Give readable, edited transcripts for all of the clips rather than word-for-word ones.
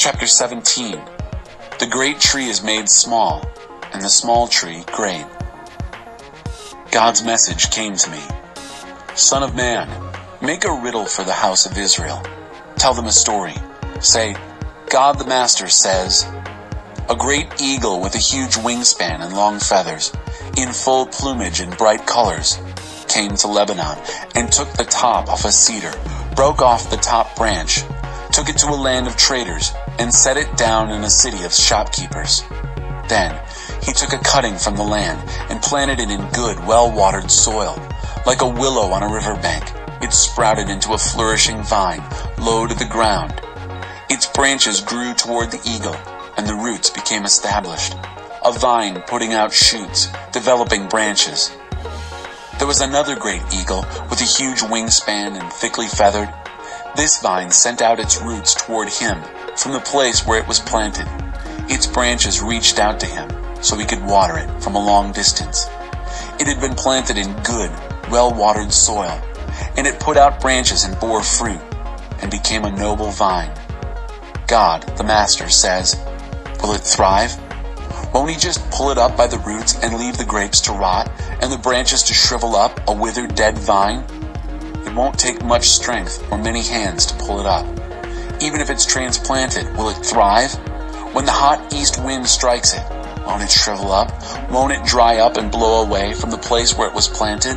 Chapter 17. The great tree is made small, and the small tree great. God's message came to me. Son of man, make a riddle for the house of Israel. Tell them a story. Say, God the Master says, a great eagle with a huge wingspan and long feathers, in full plumage and bright colors, came to Lebanon and took the top off a cedar, broke off the top branch, took it to a land of traders, and set it down in a city of shopkeepers. Then he took a cutting from the land and planted it in good, well-watered soil. Like a willow on a riverbank, it sprouted into a flourishing vine, low to the ground. Its branches grew toward the eagle, and the roots became established, a vine putting out shoots, developing branches. There was another great eagle with a huge wingspan and thickly feathered. This vine sent out its roots toward him from the place where it was planted. Its branches reached out to him, so he could water it from a long distance. It had been planted in good, well-watered soil, and it put out branches and bore fruit, and became a noble vine. God, the Master, says, will it thrive? Won't he just pull it up by the roots and leave the grapes to rot, and the branches to shrivel up, a withered dead vine? It won't take much strength or many hands to pull it up. Even if it's transplanted, will it thrive? When the hot east wind strikes it, won't it shrivel up? Won't it dry up and blow away from the place where it was planted?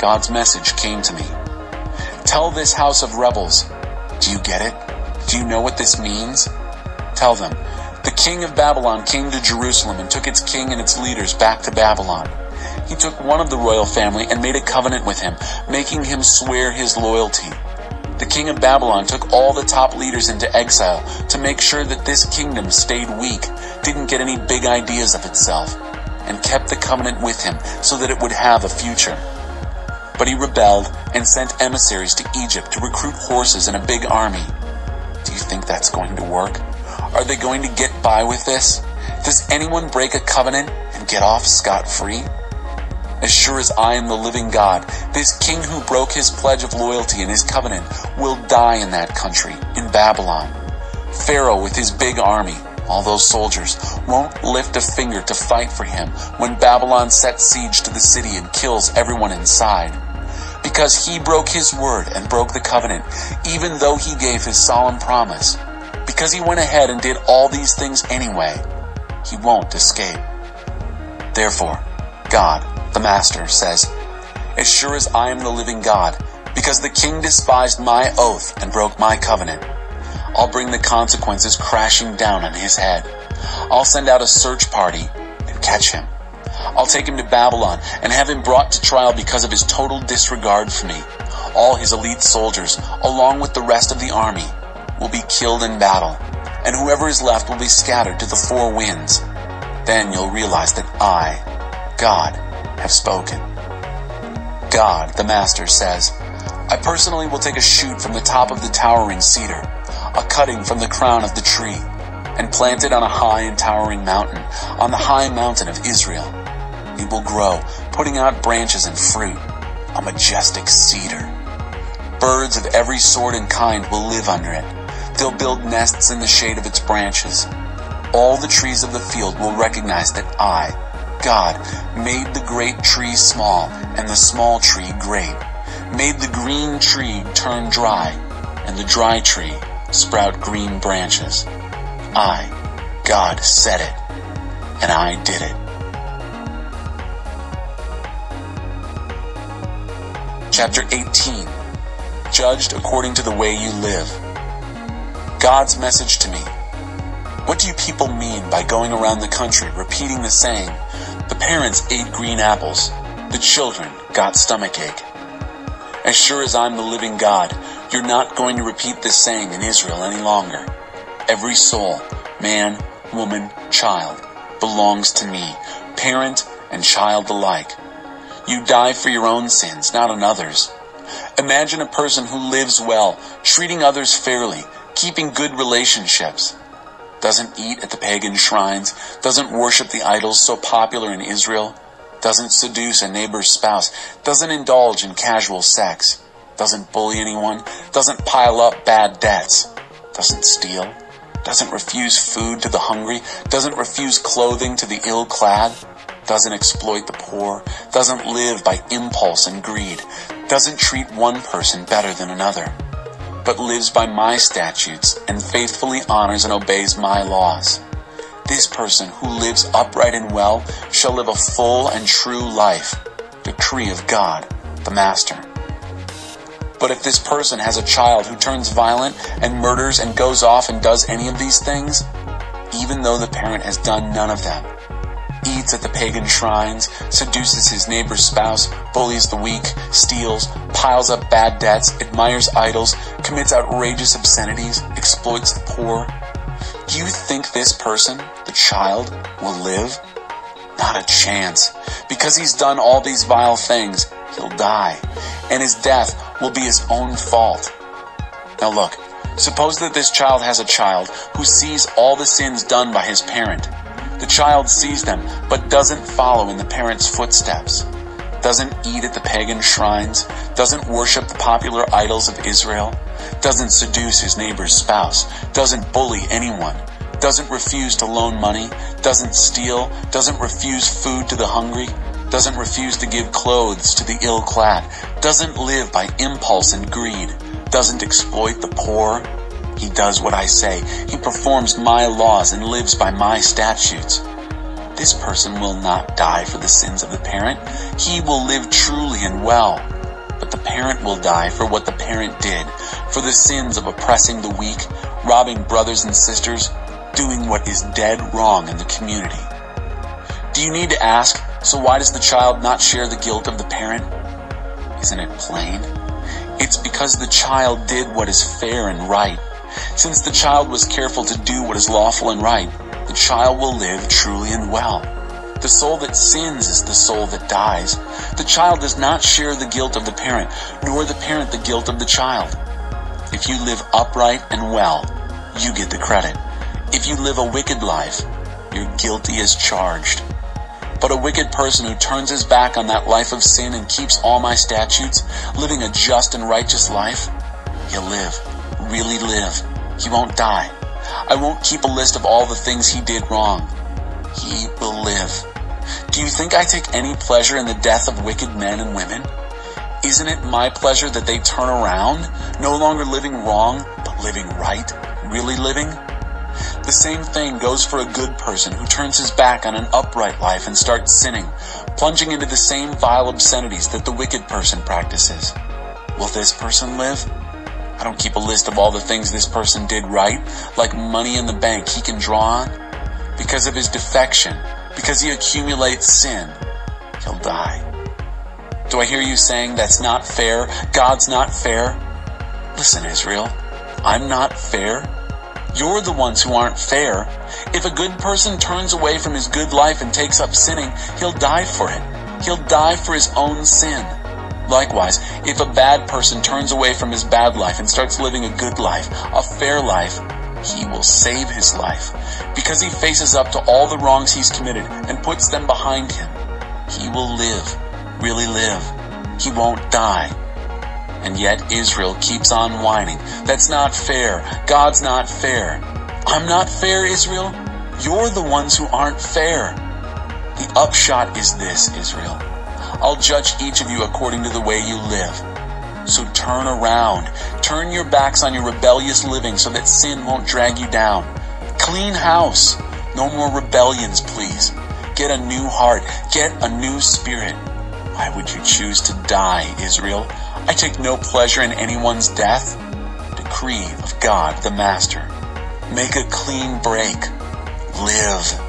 God's message came to me. Tell this house of rebels. Do you get it? Do you know what this means? Tell them, the king of Babylon came to Jerusalem and took its king and its leaders back to Babylon. He took one of the royal family and made a covenant with him, making him swear his loyalty. The king of Babylon took all the top leaders into exile to make sure that this kingdom stayed weak, didn't get any big ideas of itself, and kept the covenant with him so that it would have a future. But he rebelled and sent emissaries to Egypt to recruit horses and a big army. Do you think that's going to work? Are they going to get by with this? Does anyone break a covenant and get off scot-free? As sure as I am the living God, this king who broke his pledge of loyalty and his covenant will die in that country, in Babylon. Pharaoh with his big army, all those soldiers, won't lift a finger to fight for him when Babylon sets siege to the city and kills everyone inside. Because he broke his word and broke the covenant, even though he gave his solemn promise. Because he went ahead and did all these things anyway, he won't escape. Therefore, God, the Master, says, as sure as I am the living God, because the king despised my oath and broke my covenant, I'll bring the consequences crashing down on his head. I'll send out a search party and catch him. I'll take him to Babylon and have him brought to trial because of his total disregard for me. All his elite soldiers, along with the rest of the army, will be killed in battle, and whoever is left will be scattered to the four winds. Then you'll realize that I, God, have spoken. God, the Master, says, I personally will take a shoot from the top of the towering cedar, a cutting from the crown of the tree, and plant it on a high and towering mountain, on the high mountain of Israel. It will grow, putting out branches and fruit, a majestic cedar. Birds of every sort and kind will live under it. They'll build nests in the shade of its branches. All the trees of the field will recognize that I, God, made the great tree small and the small tree great, made the green tree turn dry, and the dry tree sprout green branches. I, God, said it, and I did it. Chapter 18. Judged according to the way you live. God's message to me. What do you people mean by going around the country repeating the saying, the parents ate green apples, the children got stomachache? As sure as I'm the living God, you're not going to repeat this saying in Israel any longer. Every soul, man, woman, child, belongs to me, parent and child alike. You die for your own sins, not on others. Imagine a person who lives well, treating others fairly, keeping good relationships. Doesn't eat at the pagan shrines, doesn't worship the idols so popular in Israel, doesn't seduce a neighbor's spouse, doesn't indulge in casual sex, doesn't bully anyone, doesn't pile up bad debts, doesn't steal, doesn't refuse food to the hungry, doesn't refuse clothing to the ill-clad, doesn't exploit the poor, doesn't live by impulse and greed, doesn't treat one person better than another, but lives by my statutes and faithfully honors and obeys my laws. This person who lives upright and well shall live a full and true life, decree of God, the Master. But if this person has a child who turns violent and murders and goes off and does any of these things, even though the parent has done none of them, eats at the pagan shrines, seduces his neighbor's spouse, bullies the weak, steals, piles up bad debts, admires idols, commits outrageous obscenities, exploits the poor, do you think this person, the child, will live? Not a chance. Because he's done all these vile things, he'll die, and his death will be his own fault. Now look, suppose that this child has a child who sees all the sins done by his parent. The child sees them, but doesn't follow in the parent's footsteps, doesn't eat at the pagan shrines, doesn't worship the popular idols of Israel, doesn't seduce his neighbor's spouse, doesn't bully anyone, doesn't refuse to loan money, doesn't steal, doesn't refuse food to the hungry, doesn't refuse to give clothes to the ill-clad, doesn't live by impulse and greed, doesn't exploit the poor. He does what I say. He performs my laws and lives by my statutes. This person will not die for the sins of the parent. He will live truly and well. But the parent will die for what the parent did, for the sins of oppressing the weak, robbing brothers and sisters, doing what is dead wrong in the community. Do you need to ask, so why does the child not share the guilt of the parent? Isn't it plain? It's because the child did what is fair and right. Since the child was careful to do what is lawful and right, the child will live truly and well. The soul that sins is the soul that dies. The child does not share the guilt of the parent, nor the parent the guilt of the child. If you live upright and well, you get the credit. If you live a wicked life, your guilty is charged. But a wicked person who turns his back on that life of sin and keeps all my statutes, living a just and righteous life, he'll live. Really live. He won't die. I won't keep a list of all the things he did wrong. He will live. Do you think I take any pleasure in the death of wicked men and women? Isn't it my pleasure that they turn around, no longer living wrong, but living right, really living? The same thing goes for a good person who turns his back on an upright life and starts sinning, plunging into the same vile obscenities that the wicked person practices. Will this person live? I don't keep a list of all the things this person did right, like money in the bank he can draw on. Because of his defection, because he accumulates sin, he'll die. Do I hear you saying that's not fair, God's not fair? Listen, Israel, I'm not fair. You're the ones who aren't fair. If a good person turns away from his good life and takes up sinning, he'll die for it. He'll die for his own sin. Likewise, if a bad person turns away from his bad life and starts living a good life, a fair life, he will save his life. Because he faces up to all the wrongs he's committed and puts them behind him, he will live, really live. He won't die. And yet Israel keeps on whining. That's not fair. God's not fair. I'm not fair, Israel. You're the ones who aren't fair. The upshot is this, Israel. I'll judge each of you according to the way you live. So turn around. Turn your backs on your rebellious living so that sin won't drag you down. Clean house. No more rebellions, please. Get a new heart. Get a new spirit. Why would you choose to die, Israel? I take no pleasure in anyone's death. Decree of God the Master. Make a clean break. Live.